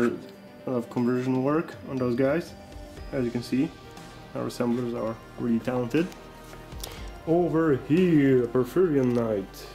did a lot of conversion work on those guys. As you can see, our assemblers are really talented. Over here, Porphyrion Knight.